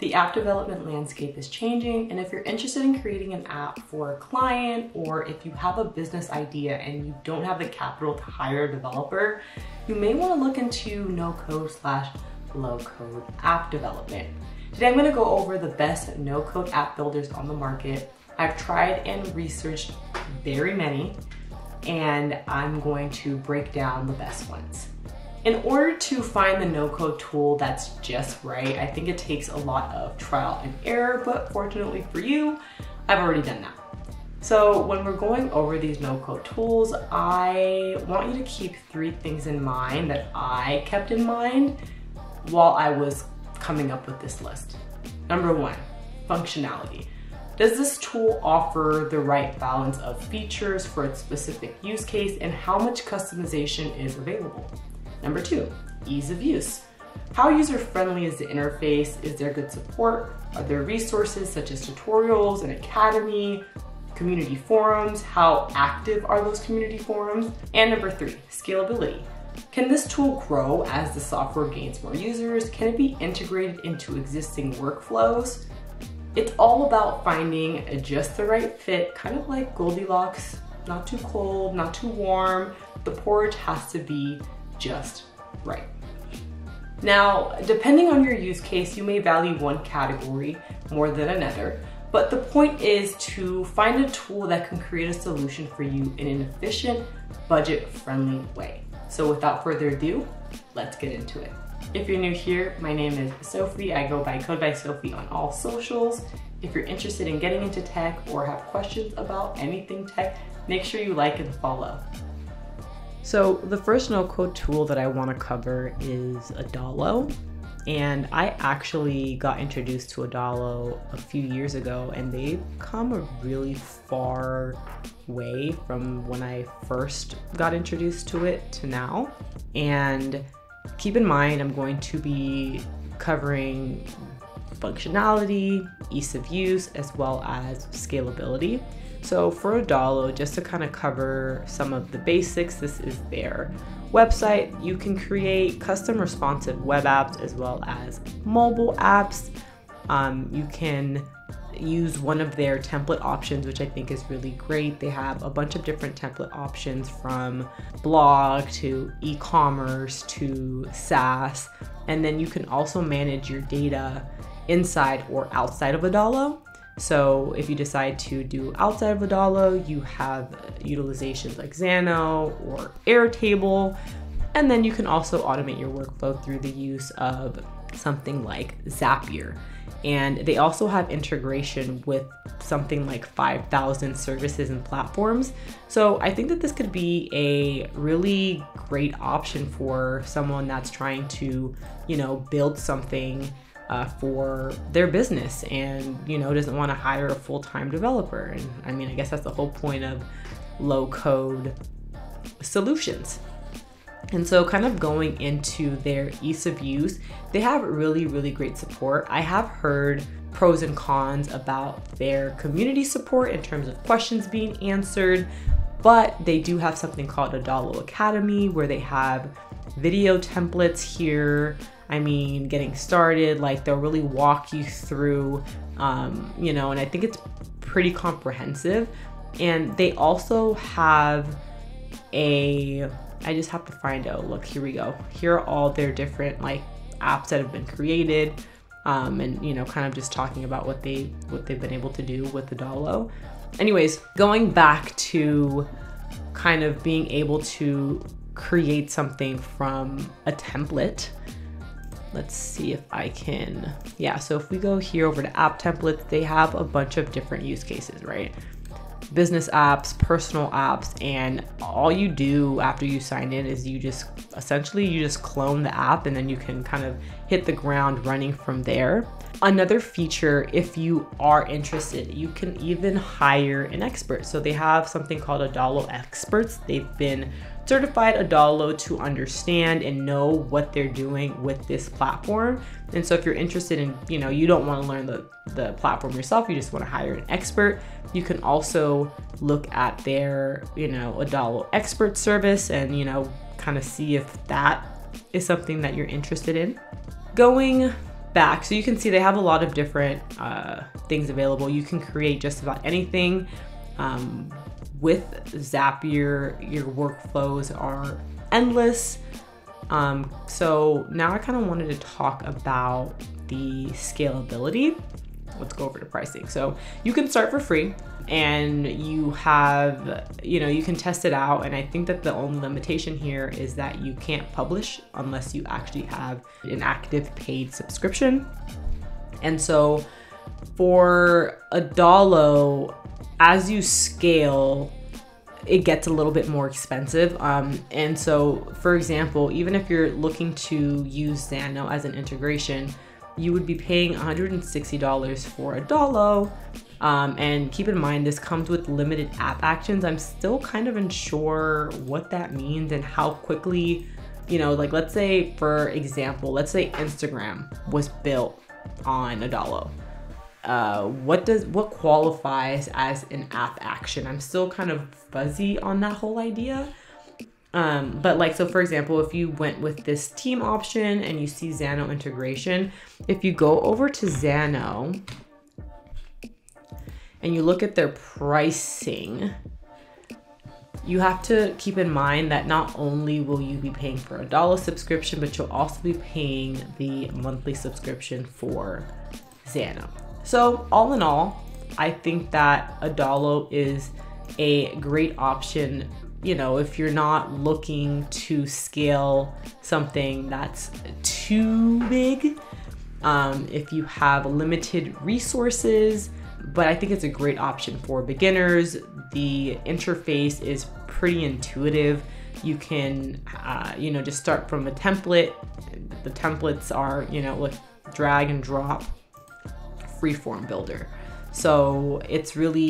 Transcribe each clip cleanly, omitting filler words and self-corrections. The app development landscape is changing, and if you're interested in creating an app for a client, or if you have a business idea and you don't have the capital to hire a developer, you may want to look into no-code/low-code app development. Today I'm going to go over the best no-code app builders on the market. I've tried and researched very many, and I'm going to break down the best ones. In order to find the no-code tool that's just right, I think it takes a lot of trial and error, but fortunately for you, I've already done that. So when we're going over these no-code tools, I want you to keep three things in mind that I kept in mind while I was coming up with this list. Number one, functionality. Does this tool offer the right balance of features for its specific use case, and how much customization is available? Number two, ease of use. How user-friendly is the interface? Is there good support? Are there resources such as tutorials, an academy, community forums? How active are those community forums? And number three, scalability. Can this tool grow as the software gains more users? Can it be integrated into existing workflows? It's all about finding just the right fit, kind of like Goldilocks, not too cold, not too warm. The porridge has to be just right. Now, depending on your use case, you may value one category more than another, but the point is to find a tool that can create a solution for you in an efficient, budget-friendly way. So without further ado, let's get into it. If you're new here, my name is Sophie. I go by Code by Sophie on all socials. If you're interested in getting into tech or have questions about anything tech, make sure you like and follow. So the first no-code tool that I want to cover is Adalo, and I actually got introduced to Adalo a few years ago, and they've come a really far way from when I first got introduced to it to now. And keep in mind, I'm going to be covering functionality, ease of use, as well as scalability. So for Adalo, just to kind of cover some of the basics, this is their website. You can create custom responsive web apps as well as mobile apps. You can use one of their template options, which I think is really great. They have a bunch of different template options, from blog to e-commerce to SaaS. And then you can also manage your data inside or outside of Adalo. So if you decide to do outside of Adalo, you have utilizations like Xano or Airtable. And then you can also automate your workflow through the use of something like Zapier. And they also have integration with something like 5,000 services and platforms. So I think that this could be a really great option for someone that's trying to, you know, build something for their business and, you know, doesn't want to hire a full-time developer. And I mean, I guess that's the whole point of low-code solutions. And so kind of going into their ease of use, they have really, really great support. I have heard pros and cons about their community support in terms of questions being answered, but they do have something called Adalo Academy, where they have video templates here. I mean, getting started, like they'll really walk you through, you know, and I think it's pretty comprehensive. And they also have a, I just have to find out, look, here we go. Here are all their different like apps that have been created, and, you know, kind of just talking about what they've been able to do with Adalo. Anyways, going back to kind of being able to create something from a template. Let's see if I can, yeah, so if we go here over to app templates, they have a bunch of different use cases, right? Business apps, personal apps, and all you do after you sign in is you just, essentially you just clone the app, and then you can kind of hit the ground running from there. Another feature, if you are interested, you can even hire an expert. So they have something called Adalo Experts. They've been certified Adalo to understand and know what they're doing with this platform. And so if you're interested in, you know, you don't want to learn the platform yourself, you just want to hire an expert, you can also look at their, you know, Adalo Expert service and, you know, kind of see if that is something that you're interested in. Going back. So you can see they have a lot of different things available. You can create just about anything. With Zapier, your workflows are endless. So now I kind of wanted to talk about the scalability. Let's go over to pricing. So you can start for free and you have, you can test it out. And I think that the only limitation here is that you can't publish unless you actually have an active paid subscription. And so for Adalo, as you scale, it gets a little bit more expensive. And so, for example, even if you're looking to use Xano as an integration, you would be paying $160 for Adalo. And keep in mind, this comes with limited app actions. I'm still kind of unsure what that means and how quickly, like let's say, for example, let's say Instagram was built on Adalo. What qualifies as an app action? I'm still kind of fuzzy on that whole idea. But like, so for example, if you went with this team option and you see Xano integration, if you go over to Xano and you look at their pricing, you have to keep in mind that not only will you be paying for Adalo subscription, but you'll also be paying the monthly subscription for Xano. So all in all, I think that Adalo is a great option. If you're not looking to scale something that's too big, if you have limited resources, but I think it's a great option for beginners. The interface is pretty intuitive. You can, just start from a template. The templates are, with drag and drop, freeform builder. So it's really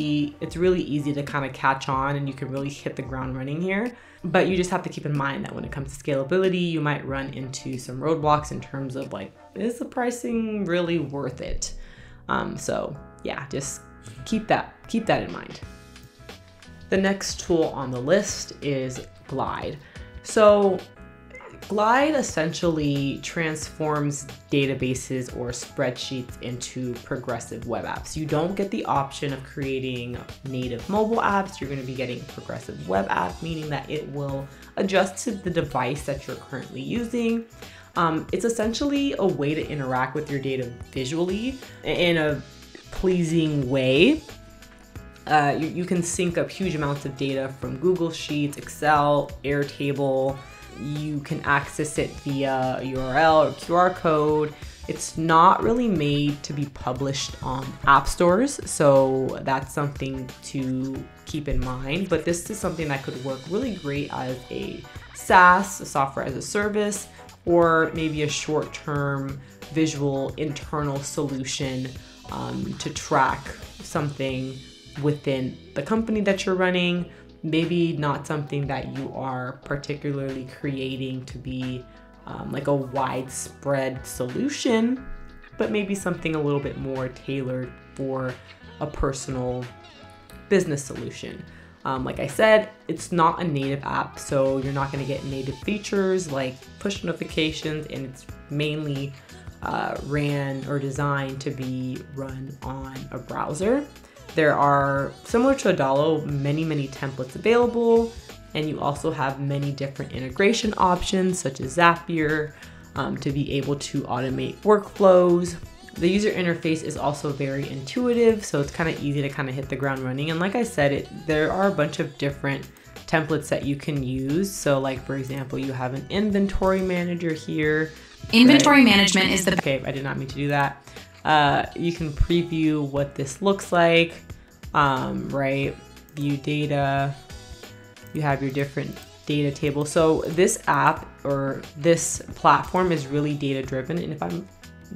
easy to kind of catch on, and you can really hit the ground running here. But you just have to keep in mind that when it comes to scalability, you might run into some roadblocks in terms of like, is the pricing really worth it? So yeah, just keep that in mind. The next tool on the list is Glide. So Glide essentially transforms databases or spreadsheets into progressive web apps. You don't get the option of creating native mobile apps. You're going to be getting a progressive web app, meaning that it will adjust to the device that you're currently using. It's essentially a way to interact with your data visually in a pleasing way. You can sync up huge amounts of data from Google Sheets, Excel, Airtable. You can access it via URL or QR code. It's not really made to be published on app stores, so that's something to keep in mind. But this is something that could work really great as a SaaS, a software as a service, or maybe a short-term visual internal solution to track something within the company that you're running. Maybe not something that you are particularly creating to be like a widespread solution, but maybe something a little bit more tailored for a personal business solution. Like I said, it's not a native app, so you're not going to get native features like push notifications, and it's mainly designed to be run on a browser. There are, similar to Adalo, many templates available, and you also have many different integration options such as Zapier to be able to automate workflows. The user interface is also very intuitive, so it's kind of easy to kind of hit the ground running. And like I said, there are a bunch of different templates that you can use. So like, for example, you have an inventory manager here. Inventory management is the... Okay, I did not mean to do that. You can preview what this looks like, view data, you have your different data tables. So this app or this platform is really data driven. And if I'm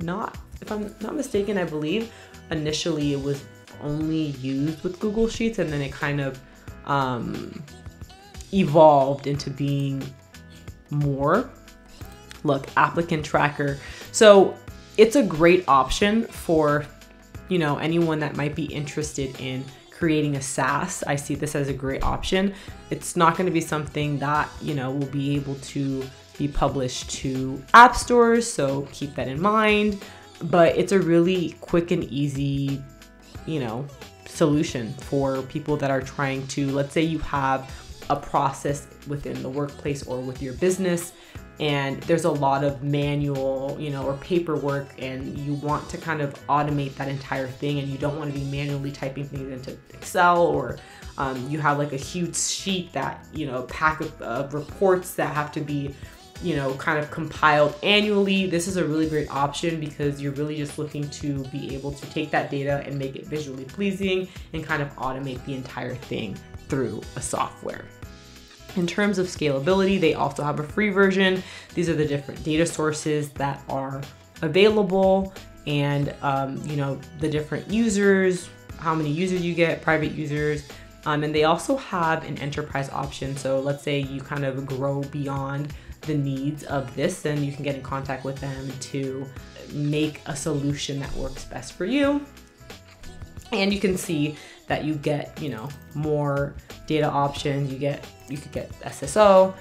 not mistaken, I believe initially it was only used with Google Sheets, and then it kind of evolved into being more. Look, applicant tracker. So it's a great option for, anyone that might be interested in creating a SaaS. I see this as a great option. It's not going to be something that, will be able to be published to app stores, so keep that in mind. but it's a really quick and easy, you know, solution for people that are trying to, let's say you have a process within the workplace or with your business, and there's a lot of manual, you know, or paperwork, and you want to kind of automate that entire thing, and you don't want to be manually typing things into Excel, or you have like a huge sheet that, you know, pack of reports that have to be, you know, kind of compiled annually. This is a really great option because you're really just looking to be able to take that data and make it visually pleasing and kind of automate the entire thing through a software. In terms of scalability, they also have a free version. These are the different data sources that are available, and you know, the different users, how many users you get, private users, and they also have an enterprise option. So let's say you kind of grow beyond the needs of this, then you can get in contact with them to make a solution that works best for you. And you can see that you get, you know, more data options. You could get SSO.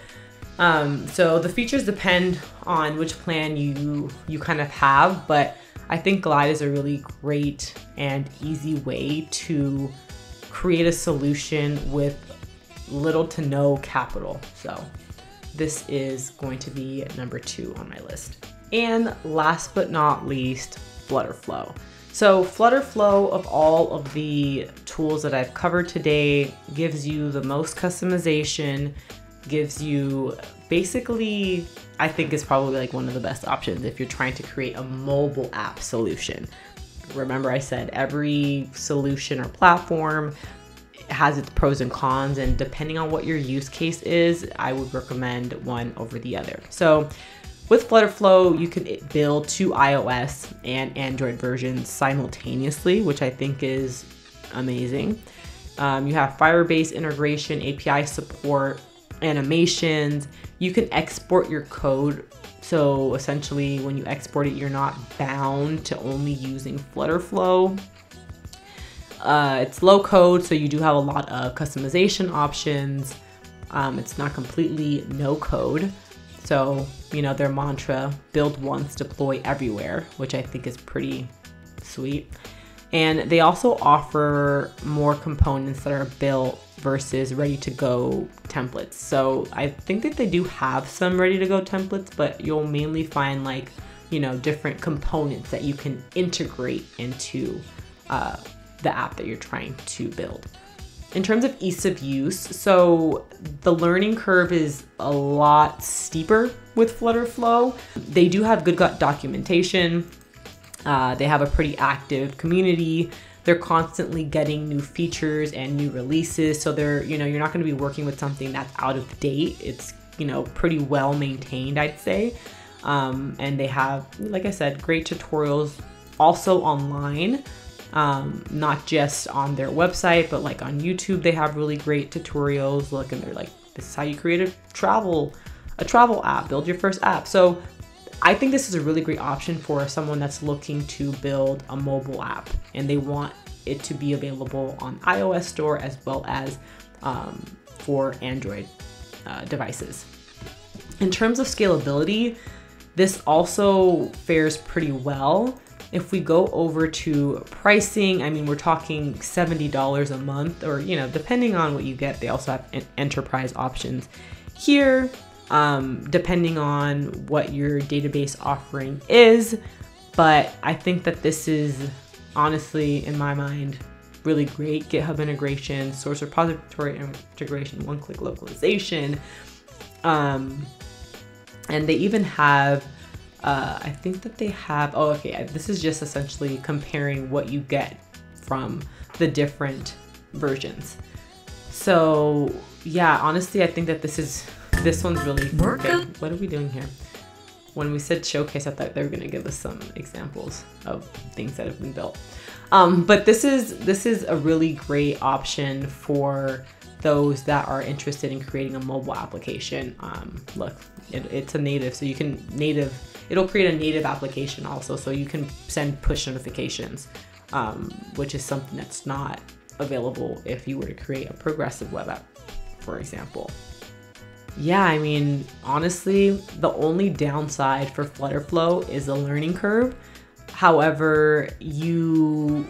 So the features depend on which plan you kind of have, but I think Glide is a really great and easy way to create a solution with little to no capital. So this is going to be number 2 on my list. And last but not least, FlutterFlow. So FlutterFlow, of all of the tools that I've covered today, gives you the most customization, gives you basically, I think is probably like one of the best options if you're trying to create a mobile app solution. Remember I said every solution or platform has its pros and cons, and depending on what your use case is, I would recommend one over the other. So with FlutterFlow, you can build 2 iOS and Android versions simultaneously, which I think is amazing. You have Firebase integration, API support, animations. You can export your code. So essentially when you export it, you're not bound to only using FlutterFlow. It's low code, so you do have a lot of customization options. It's not completely no code. So, you know, their mantra, build once, deploy everywhere, which I think is pretty sweet. And they also offer more components that are built versus ready to go templates. So I think that they do have some ready to go templates, but you'll mainly find like, you know, different components that you can integrate into the app that you're trying to build. In terms of ease of use, so the learning curve is a lot steeper with FlutterFlow. They do have good documentation. They have a pretty active community. They're constantly getting new features and new releases. So they're, you know, you're not going to be working with something that's out of date. It's, you know, pretty well maintained, I'd say. And they have, like I said, great tutorials also online. Not just on their website, but like on YouTube, they have really great tutorials. Look, and they're like, this is how you create a travel app, build your first app. So I think this is a really great option for someone that's looking to build a mobile app and they want it to be available on iOS store as well as for Android devices. In terms of scalability, this also fares pretty well. If we go over to pricing, I mean, we're talking $70 a month, or, you know, depending on what you get. They also have enterprise options here, depending on what your database offering is. But I think that this is honestly, in my mind, really great. GitHub integration, source repository integration, one-click localization. And they even have I think that they have, oh, okay, this is just essentially comparing what you get from the different versions. So yeah, honestly, I think that this one's really perfect. What are we doing here? When we said showcase, I thought they were gonna give us some examples of things that have been built. But this is a really great option for those that are interested in creating a mobile application. Look, it's a native, so you can native, it'll create a native application also, so you can send push notifications, which is something that's not available if you were to create a progressive web app, for example. Yeah, I mean, honestly, the only downside for FlutterFlow is the learning curve. However, you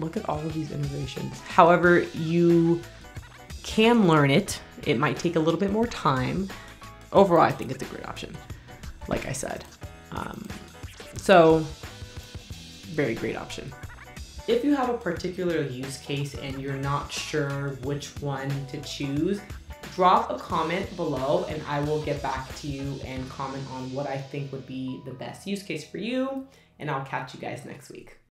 look at all of these integrations. However, you can learn it. It might take a little bit more time. Overall, I think it's a great option, like I said. So very great option. If you have a particular use case and you're not sure which one to choose, drop a comment below and I will get back to you and comment on what I think would be the best use case for you. And I'll catch you guys next week.